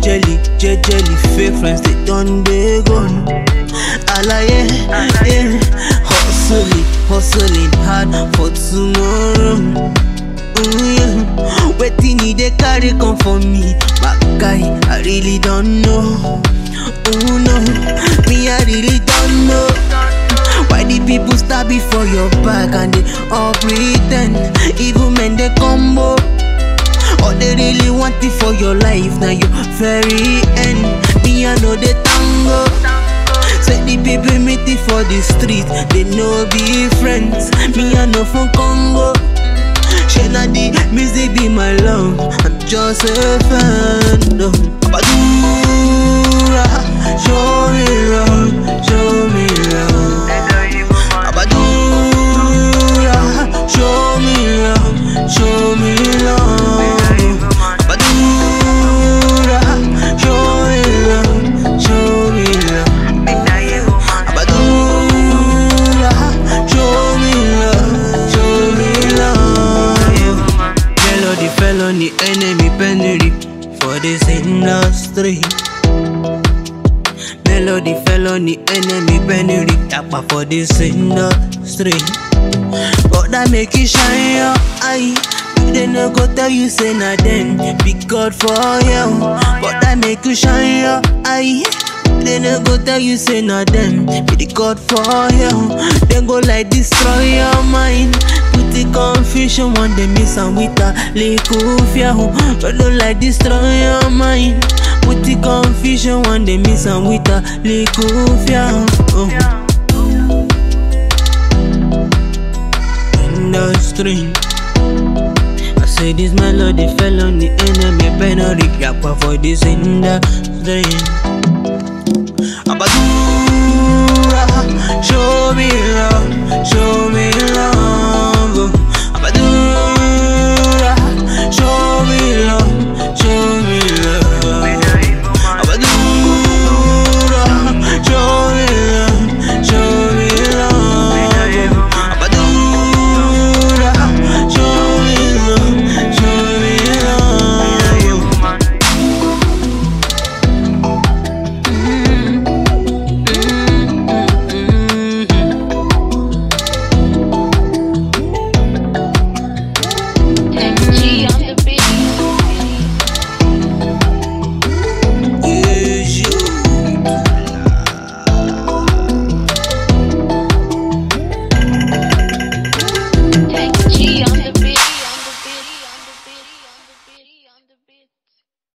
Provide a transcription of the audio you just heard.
Jelly, fake friends they done dey gone. Alaye, hustling hard for tomorrow. Ooh yeah, wetin you dey carry come for me, my guy? I really don't know. Ooh no, me I really don't know. Why the people start before your back and they all pretend? Even men they combo. All they really want it for your life, now your very end. Me I know they tango. Say the people meet it for the street, they no be friends. Me I know from Congo. She na the music be my love, I'm just a fan. No. Badura, show me love. This industry, melody felony, enemy penury. Tapa for this industry, but that make it shine your eye. They no go tell you say na them be God for you, but that make you shine your eye. They no go tell you say na them be the God for you. They go like destroy your mind. The confusion one day miss and with a little fear. But don't like destroy your mind. With the confusion one day miss and with a little fear. Industry. I say this melody fell on the enemy penalty. Yapa for this industry. Abadura, show me love, show me.